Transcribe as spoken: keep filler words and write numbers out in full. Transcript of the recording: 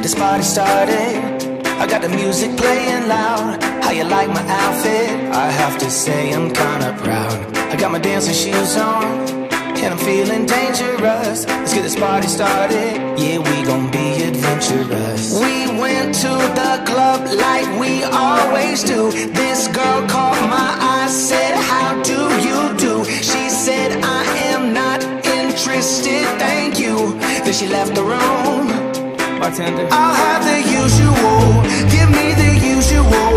get this party started. I got the music playing loud. How you like my outfit? I have to say I'm kinda proud. I got my dancing shoes on, and I'm feeling dangerous. Let's get this party started. Yeah, we gon' be adventurous. We went to the club like we always do. This girl caught my eye, said, "How do you do?" She said, "I am not interested, thank you." Then she left the room. Bartender, I'll have the usual. Give me the usual.